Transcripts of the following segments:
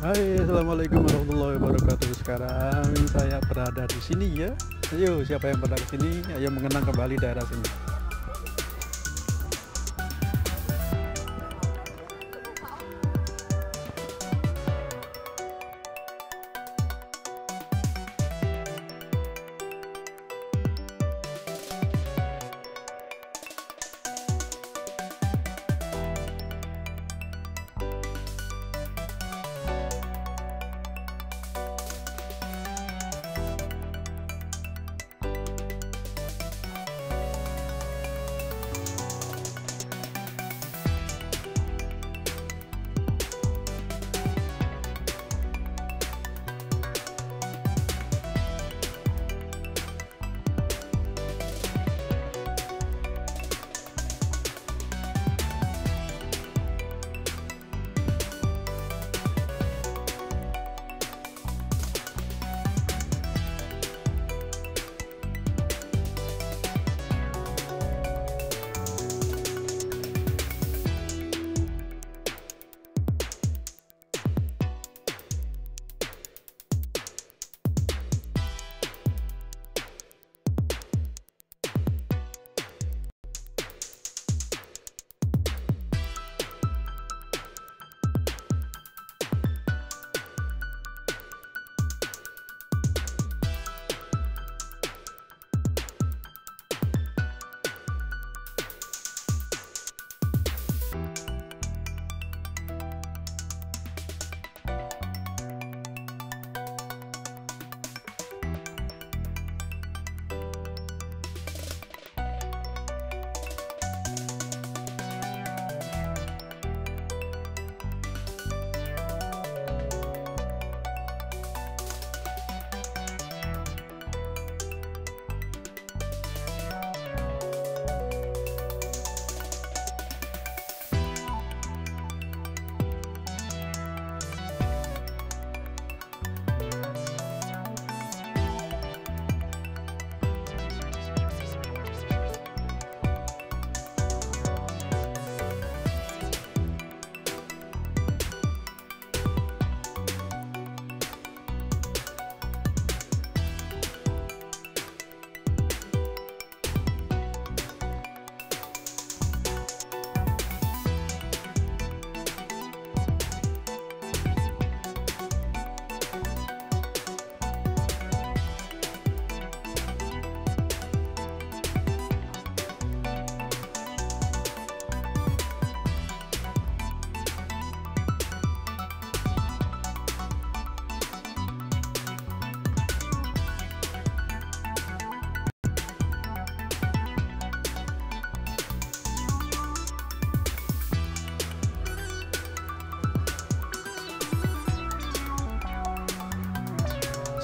Hai, assalamualaikum warahmatullahi wabarakatuh. Sekarang saya berada di sini ya. Ayo, siapa yang pernah ke sini, ayo mengenang kembali daerah sini.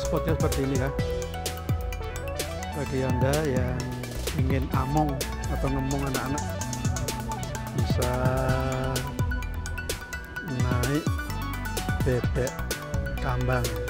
Spotnya seperti ini ya, bagi anda yang ingin among atau ngemong anak-anak bisa naik bebek tambang.